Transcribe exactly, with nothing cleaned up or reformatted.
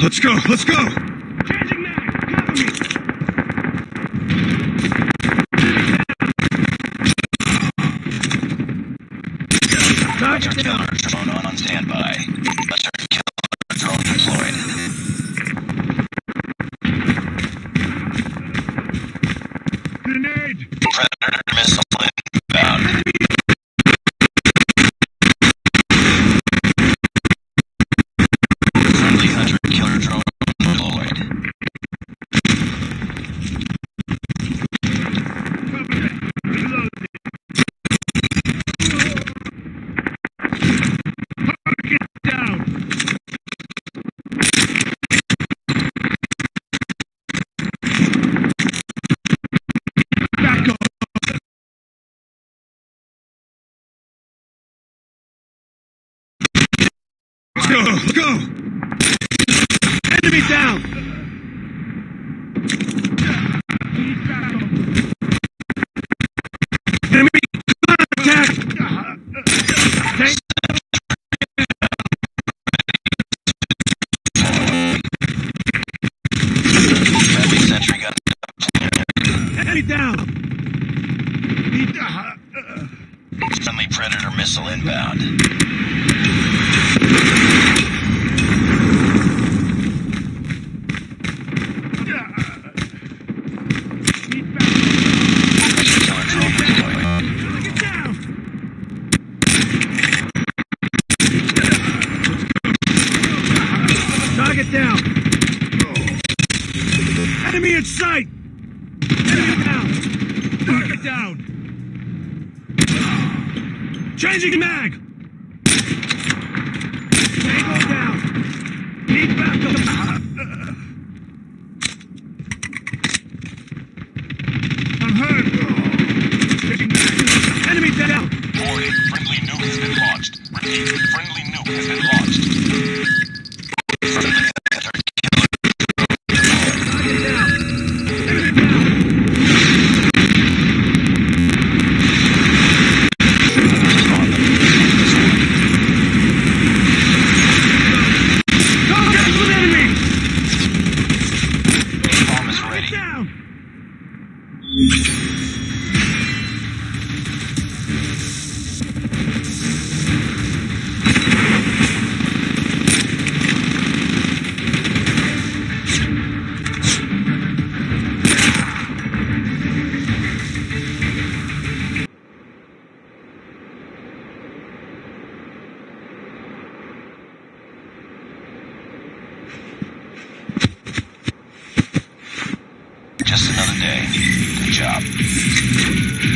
Let's go, let's go! Changing mag, cover me! Roger, killer. Drone on standby. Roger, killer. Drone deployed. Grenade! Predator missile inbound. Go, let's go! Enemy down! Enemy attack! Okay. Enemy sentry gun. Enemy down! Friendly Predator missile inbound. Target down. Oh. Enemy in sight. Enemy down. Target down. Changing mag. Tango down. Need backup. I'm hurt. Oh. Enemy down. Warning, friendly nuke has been launched. Repeat, friendly nuke has been launched. Just another day. Good job.